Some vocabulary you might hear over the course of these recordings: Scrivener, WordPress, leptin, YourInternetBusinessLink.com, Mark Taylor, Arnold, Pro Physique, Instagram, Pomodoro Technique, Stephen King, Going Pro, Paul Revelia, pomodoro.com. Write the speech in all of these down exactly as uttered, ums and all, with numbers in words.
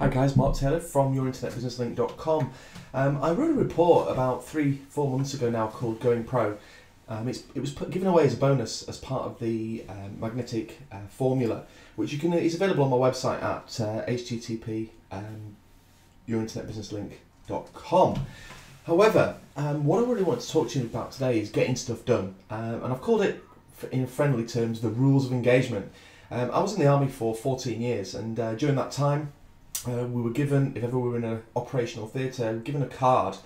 Hi guys, Mark Taylor from your internet business link dot com. Um, I wrote a report about three, four months ago now called Going Pro. Um, it's, it was put, given away as a bonus as part of the um, magnetic uh, formula, which you can is available on my website at uh, H T T P um, your internet business link dot com. However, um, what I really want to talk to you about today is getting stuff done, um, and I've called it, in friendly terms, the rules of engagement. Um, I was in the army for fourteen years, and uh, during that time, uh, we were given, if ever we were in an operational theatre, we were given a card,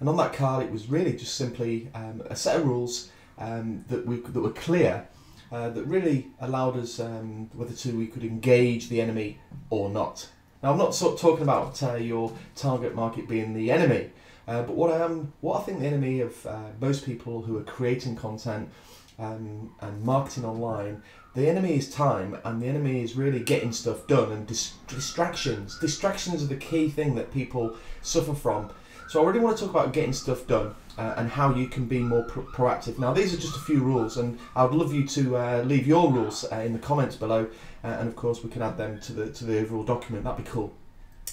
and on that card, it was really just simply um, a set of rules um, that we that were clear, uh, that really allowed us um, whether to we could engage the enemy or not. Now, I'm not sort of talking about uh, your target market being the enemy, uh, but what I am, what I think the enemy of uh, most people who are creating content Um, and marketing online, the enemy is time, and the enemy is really getting stuff done, and dis distractions. Distractions are the key thing that people suffer from. So I really want to talk about getting stuff done uh, and how you can be more pro proactive. Now, these are just a few rules, and I would love you to uh, leave your rules uh, in the comments below, uh, and of course we can add them to the, to the overall document. That'd be cool.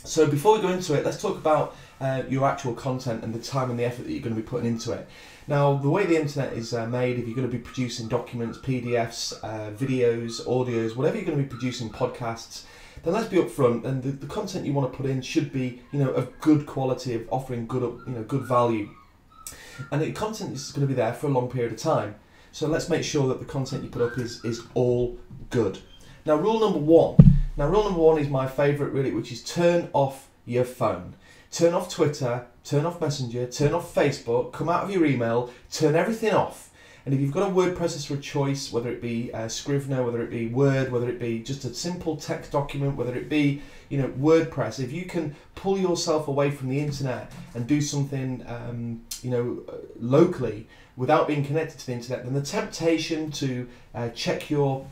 So before we go into it, let's talk about uh, your actual content and the time and the effort that you're going to be putting into it. Now, the way the internet is uh, made, if you're going to be producing documents, P D Fs, uh, videos, audios, whatever you're going to be producing, podcasts, then let's be upfront. And the, the content you want to put in should be, you know, of good quality, of offering good, you know, good value. And the content is going to be there for a long period of time. So let's make sure that the content you put up is is all good. Now, rule number one. Now, rule number one is my favourite, really, which is turn off your phone. Turn off Twitter, turn off Messenger, turn off Facebook, come out of your email, turn everything off. And if you've got a word processor of choice, whether it be uh, Scrivener, whether it be Word, whether it be just a simple text document, whether it be, you know, WordPress, if you can pull yourself away from the internet and do something, um, you know, locally without being connected to the internet, then the temptation to uh, check your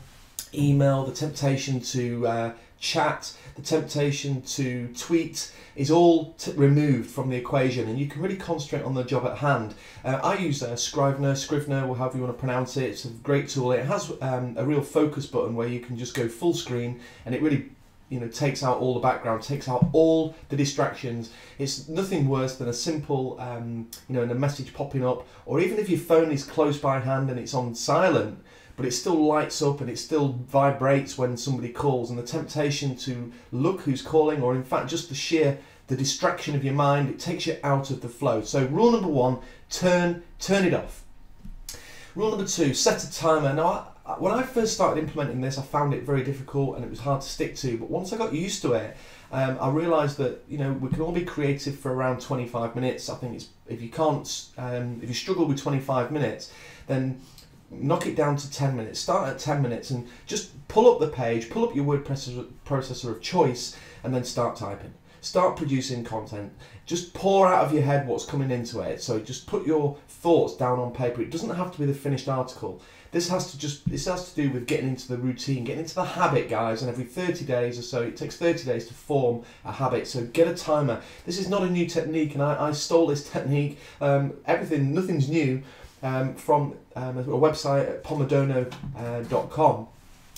email, the temptation to uh, chat, the temptation to tweet is all t removed from the equation, and you can really concentrate on the job at hand. Uh, I use uh, Scrivener, Scrivener, or however you want to pronounce it. It's a great tool. It has um, a real focus button where you can just go full screen, and it really, you know, takes out all the background, takes out all the distractions. It's nothing worse than a simple, um, you know, and a message popping up, or even if your phone is close by hand and it's on silent, but it still lights up and it still vibrates when somebody calls, and the temptation to look who's calling, or in fact just the sheer the distraction of your mind, it takes you out of the flow. So rule number one, turn turn it off. Rule number two, set a timer. Now, I, when I first started implementing this, I found it very difficult and it was hard to stick to, but once I got used to it, um, I realised that, you know, we can all be creative for around twenty-five minutes. I think it's, if you can't, um, if you struggle with twenty-five minutes, then knock it down to ten minutes. Start at ten minutes and just pull up the page, pull up your word processor of choice, and then start typing. Start producing content. Just pour out of your head what's coming into it. So just put your thoughts down on paper. It doesn't have to be the finished article. This has to just this has to do with getting into the routine, getting into the habit, guys. And every thirty days or so, it takes thirty days to form a habit. So get a timer. This is not a new technique, and I, I stole this technique. Um, everything, nothing's new. Um, from um, a website at pomodoro dot com.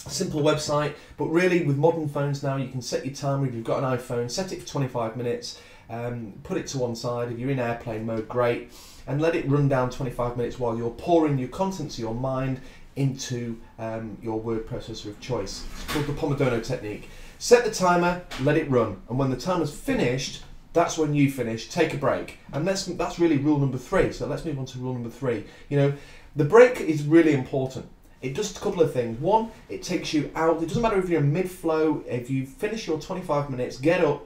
A simple website, but really with modern phones now, you can set your timer. If you've got an iPhone, set it for twenty-five minutes, um, put it to one side. If you're in airplane mode, great, and let it run down twenty-five minutes while you're pouring your content to your mind into um, your word processor of choice. It's called the Pomodoro Technique. Set the timer, let it run, and when the timer's finished, that's when you finish. Take a break, and that's that's really rule number three. So let's move on to rule number three. You know, the break is really important. It does a couple of things. One, it takes you out. It doesn't matter if you're in mid-flow. If you finish your twenty-five minutes, get up,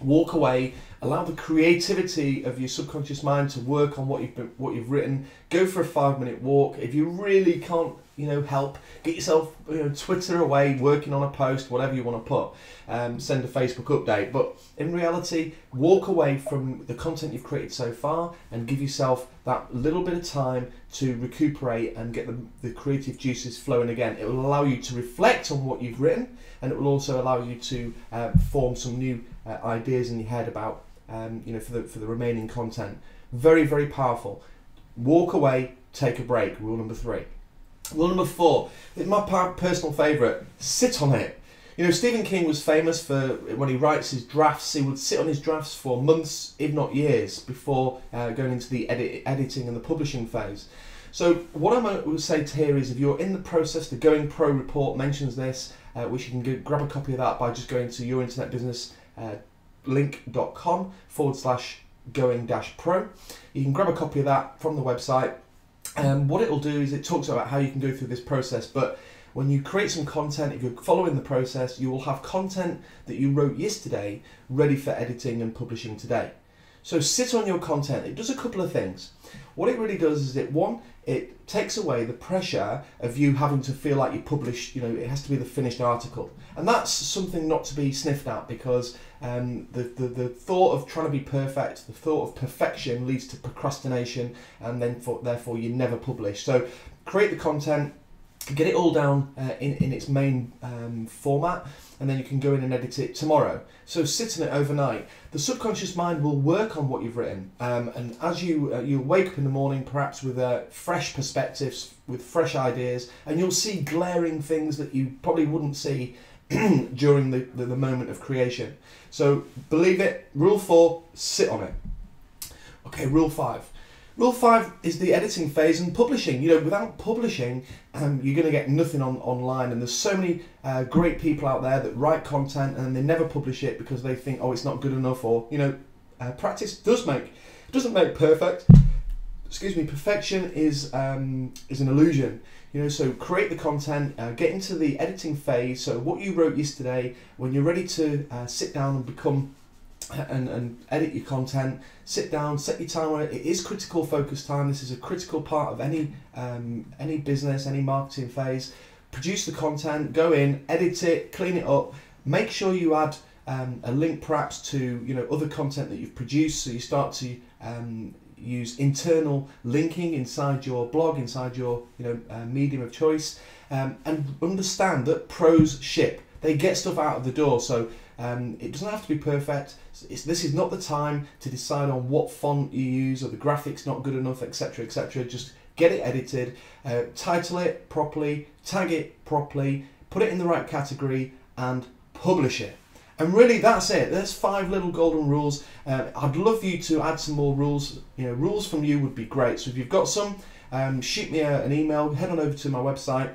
walk away, allow the creativity of your subconscious mind to work on what you've been, what you've written. Go for a five-minute walk. If you really can't, you know, help, get yourself, you know, Twitter away, working on a post, whatever you want to put, um, send a Facebook update. But in reality, walk away from the content you've created so far and give yourself that little bit of time to recuperate and get the, the creative juices flowing again. It will allow you to reflect on what you've written, and it will also allow you to uh, form some new uh, ideas in your head about, um, you know, for the, for the remaining content. Very, very powerful. Walk away, take a break, rule number three. Rule number four, my personal favourite, sit on it. You know, Stephen King was famous for, when he writes his drafts, he would sit on his drafts for months, if not years, before uh, going into the edit, editing and the publishing phase. So what I might say to here is, if you're in the process, the Going Pro report mentions this, uh, which you can get, grab a copy of that by just going to your internet business link dot com forward slash going dash pro. You can grab a copy of that from the website. Um, what it'll do is it talks about how you can go through this process, but when you create some content, if you're following the process, you will have content that you wrote yesterday ready for editing and publishing today. So sit on your content. It does a couple of things. What it really does is it, one, it takes away the pressure of you having to feel like you publish, you know, it has to be the finished article. And that's something not to be sniffed at, because um, the, the, the thought of trying to be perfect, the thought of perfection leads to procrastination, and then for, therefore you never publish. So create the content, get it all down uh, in, in its main um, format, and then you can go in and edit it tomorrow. So sit on it overnight. The subconscious mind will work on what you've written, um, and as you uh, you wake up in the morning, perhaps with uh, fresh perspectives, with fresh ideas, and you'll see glaring things that you probably wouldn't see during the, the, the moment of creation. So believe it, rule four, sit on it. Okay, rule five. Rule five is the editing phase and publishing. You know, without publishing, um, you're going to get nothing on online. And there's so many uh, great people out there that write content and they never publish it because they think, oh, it's not good enough. Or, you know, uh, practice does make doesn't make perfect. Excuse me. Perfection is um, is an illusion. You know, so create the content, uh, get into the editing phase. So what you wrote yesterday, when you're ready to uh, sit down and become. And, and edit your content, sit down, set your time on it. It is critical focus time. This is a critical part of any um, any business, any marketing phase. Produce the content, go in, edit it, clean it up. Make sure you add um, a link perhaps to, you know, other content that you've produced, so you start to um, use internal linking inside your blog, inside your, you know, uh, medium of choice, um, and understand that pros ship. They get stuff out of the door, so um, it doesn't have to be perfect. It's, this is not the time to decide on what font you use or the graphics not good enough, et cetera, et cetera. Just get it edited, uh, title it properly, tag it properly, put it in the right category, and publish it. And really, that's it. There's five little golden rules. Uh, I'd love you to add some more rules. You know, rules from you would be great. So if you've got some, um, shoot me a, an email. Head on over to my website.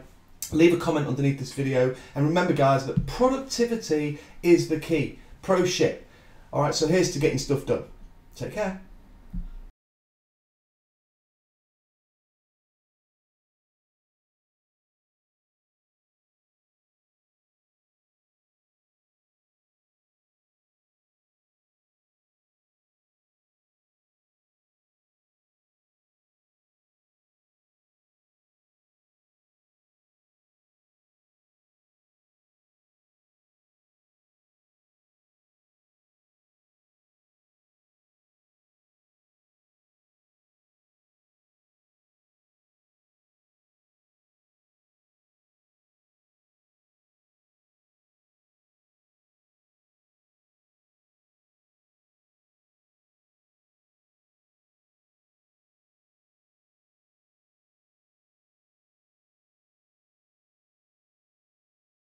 Leave a comment underneath this video, and remember, guys, that productivity is the key. Pro ship. All right, so here's to getting stuff done. Take care.